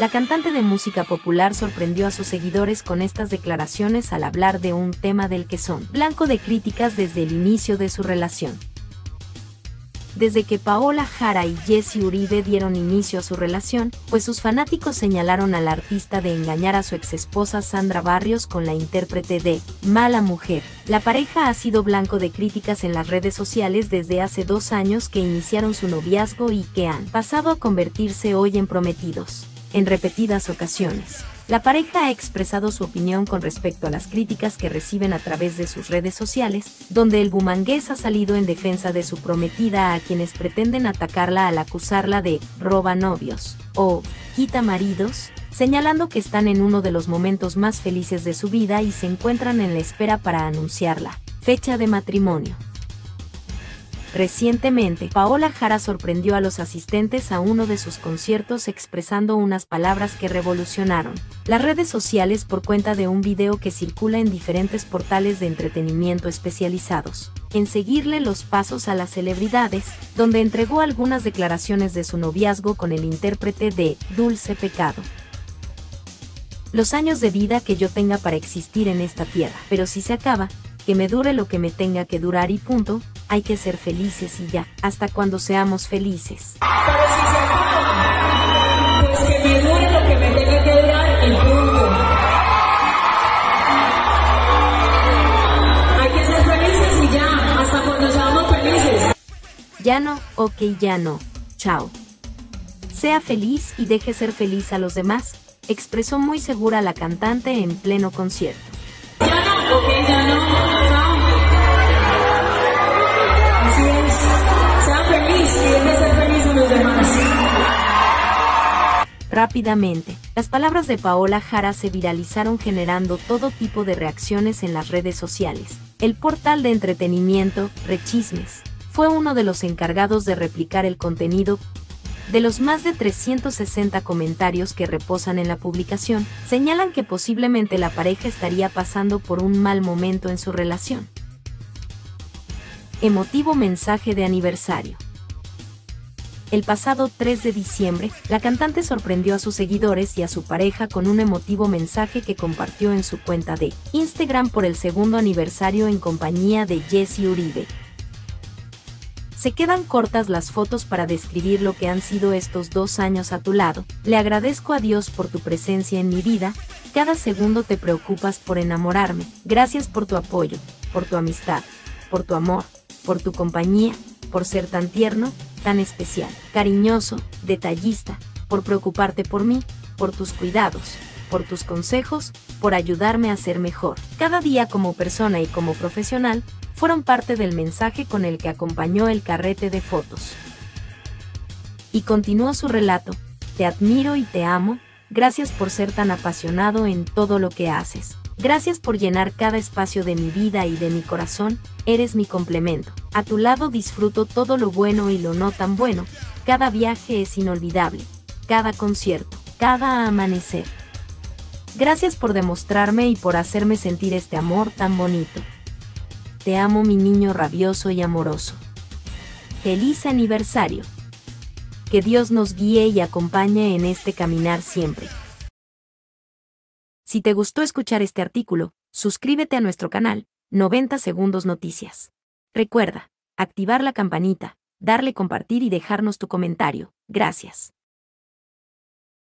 La cantante de música popular sorprendió a sus seguidores con estas declaraciones al hablar de un tema del que son blanco de críticas desde el inicio de su relación. Desde que Paola Jara y Jessi Uribe dieron inicio a su relación, pues sus fanáticos señalaron al artista de engañar a su exesposa Sandra Barrios con la intérprete de Mala Mujer. La pareja ha sido blanco de críticas en las redes sociales desde hace 2 años que iniciaron su noviazgo y que han pasado a convertirse hoy en prometidos. En repetidas ocasiones, la pareja ha expresado su opinión con respecto a las críticas que reciben a través de sus redes sociales, donde el bumangués ha salido en defensa de su prometida a quienes pretenden atacarla al acusarla de roba novios o quita maridos, señalando que están en uno de los momentos más felices de su vida y se encuentran en la espera para anunciar la fecha de matrimonio. Recientemente, Paola Jara sorprendió a los asistentes a uno de sus conciertos expresando unas palabras que revolucionaron las redes sociales por cuenta de un video que circula en diferentes portales de entretenimiento especializados en seguirle los pasos a las celebridades, donde entregó algunas declaraciones de su noviazgo con el intérprete de Dulce Pecado. Los años de vida que yo tenga para existir en esta tierra, pero si se acaba, que me dure lo que me tenga que durar y punto. Hay que ser felices y ya, hasta cuando seamos felices. Ya no, ok, ya no, chao. Sea feliz y deje ser feliz a los demás, expresó muy segura la cantante en pleno concierto. Ya no, ok, ya no, chao. Rápidamente, las palabras de Paola Jara se viralizaron generando todo tipo de reacciones en las redes sociales. El portal de entretenimiento, Rechismes, fue uno de los encargados de replicar el contenido. De los más de 360 comentarios que reposan en la publicación, señalan que posiblemente la pareja estaría pasando por un mal momento en su relación. Emotivo mensaje de aniversario. El pasado 3 de diciembre, la cantante sorprendió a sus seguidores y a su pareja con un emotivo mensaje que compartió en su cuenta de Instagram por el 2º aniversario en compañía de Jessi Uribe. Se quedan cortas las fotos para describir lo que han sido estos 2 años a tu lado. Le agradezco a Dios por tu presencia en mi vida. Cada segundo te preocupas por enamorarme. Gracias por tu apoyo, por tu amistad, por tu amor, por tu compañía, por ser tan tierno, tan especial, cariñoso, detallista, por preocuparte por mí, por tus cuidados, por tus consejos, por ayudarme a ser mejor. Cada día como persona y como profesional fueron parte del mensaje con el que acompañó el carrete de fotos. Y continuó su relato, te admiro y te amo, gracias por ser tan apasionado en todo lo que haces. Gracias por llenar cada espacio de mi vida y de mi corazón, eres mi complemento. A tu lado disfruto todo lo bueno y lo no tan bueno, cada viaje es inolvidable, cada concierto, cada amanecer. Gracias por demostrarme y por hacerme sentir este amor tan bonito. Te amo, mi niño rabioso y amoroso. Feliz aniversario. Que Dios nos guíe y acompañe en este caminar siempre. Si te gustó escuchar este artículo, suscríbete a nuestro canal, 90 Segundos Noticias. Recuerda, activar la campanita, darle compartir y dejarnos tu comentario. Gracias.